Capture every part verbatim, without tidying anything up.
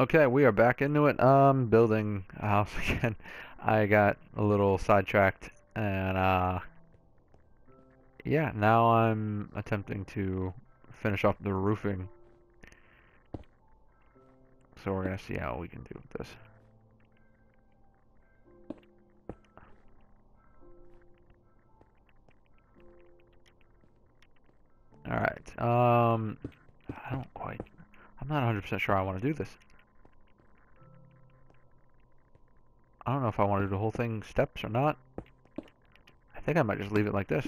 Okay, we are back into it. Um, building a house again. I got a little sidetracked, and uh, yeah, now I'm attempting to finish off the roofing. So we're gonna see how we can do with this. All right. Um, I don't quite. I'm not one hundred percent sure I want to do this. I don't know if I want to do the whole thing steps or not. I think I might just leave it like this.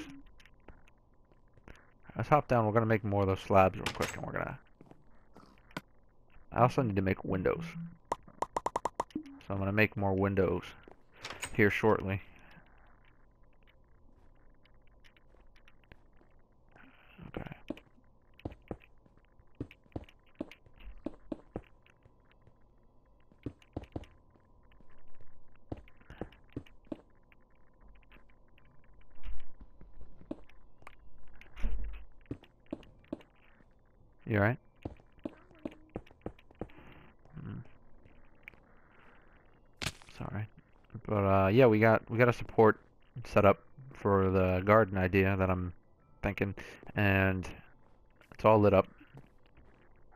Let's hop down. We're going to make more of those slabs real quick. And we're going to... I also need to make windows. So I'm going to make more windows here shortly. Okay. You alright? Mm. Sorry. But uh yeah, we got we got a support set up for the garden idea that I'm thinking, and it's all lit up.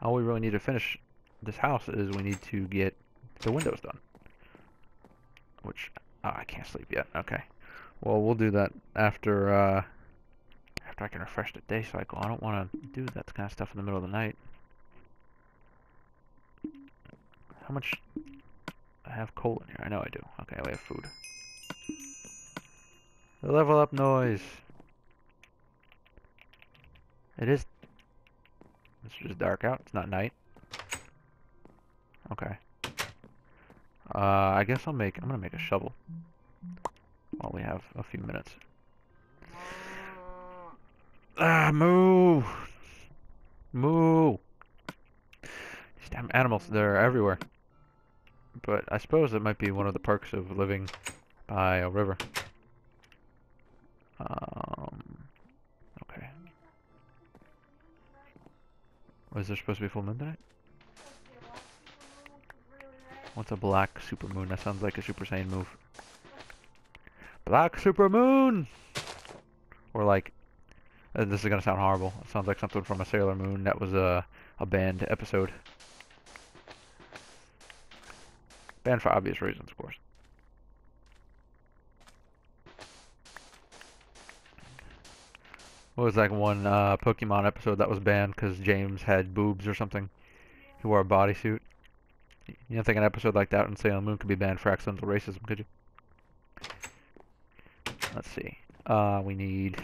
All we really need to finish this house is we need to get the windows done. Which oh, I can't sleep yet. Okay. Well, we'll do that after uh after I can refresh the day cycle. I don't want to do that kind of stuff in the middle of the night. How much? I have coal in here. I know I do. Okay, we have food. The level up noise. It is. It's just dark out. It's not night. Okay. Uh, I guess I'll make. I'm gonna make a shovel while we have a few minutes. Ah, moo! Moo! These damn animals, they're everywhere. But I suppose it might be one of the perks of living by a river. Um, okay. Was there supposed to be full moon tonight? What's a black super moon? That sounds like a Super Saiyan move. Black super moon! Or like... This is gonna sound horrible. It sounds like something from a Sailor Moon that was a a banned episode. Banned for obvious reasons, of course. What was like one uh, Pokemon episode that was banned because James had boobs or something? He wore a bodysuit. You don't think an episode like that in Sailor Moon could be banned for accidental racism, could you? Let's see. Uh, we need.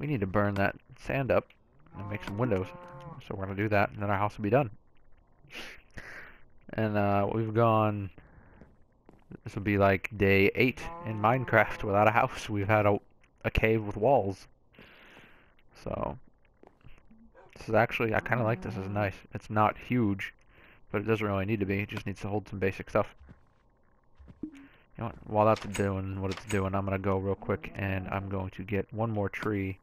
We need to burn that sand up and make some windows. So we're going to do that, and then our house will be done. And uh, we've gone... This will be like day eight in Minecraft without a house. We've had a, a cave with walls. So... This is actually... I kind of like this. This is nice. It's not huge, but it doesn't really need to be. It just needs to hold some basic stuff. You know what? While that's doing what it's doing, I'm going to go real quick and I'm going to get one more tree,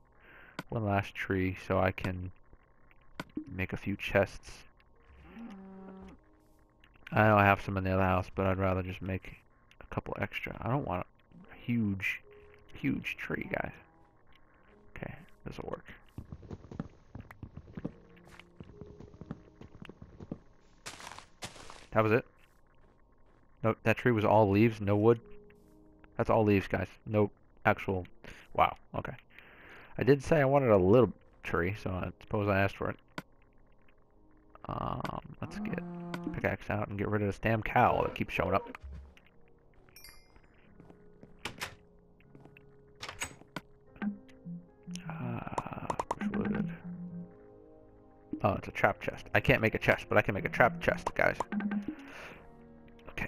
one last tree, so I can make a few chests. I know I have some in the other house, but I'd rather just make a couple extra. I don't want a huge, huge tree, guys. Okay, this will work. That was it. No, that tree was all leaves, no wood. That's all leaves, guys. No actual... Wow, okay. I did say I wanted a little tree, so I suppose I asked for it. Um, let's get pickaxe out and get rid of this damn cow that keeps showing up. Ah, uh, wood. Oh, it's a trap chest. I can't make a chest, but I can make a trap chest, guys.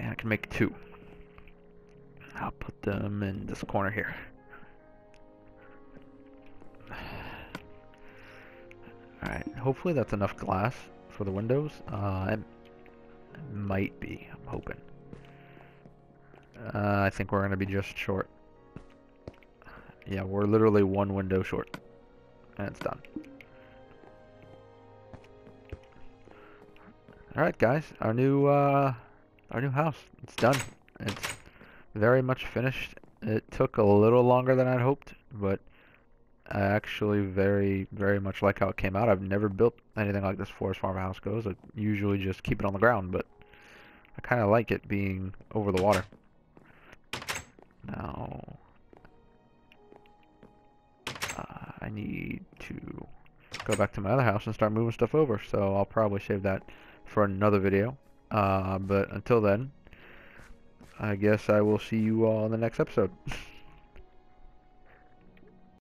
I can make two. I'll put them in this corner here. Alright, hopefully that's enough glass for the windows. Uh, it might be, I'm hoping. Uh, I think we're going to be just short. Yeah, we're literally one window short. And it's done. Alright guys, our new uh, our new house, it's done. It's very much finished. It took a little longer than I'd hoped, but I actually very, very much like how it came out. I've never built anything like this before as far as my house goes. I usually just keep it on the ground, but I kind of like it being over the water. Now, uh, I need to go back to my other house and start moving stuff over, so I'll probably save that for another video. Uh, but until then, I guess I will see you all in the next episode.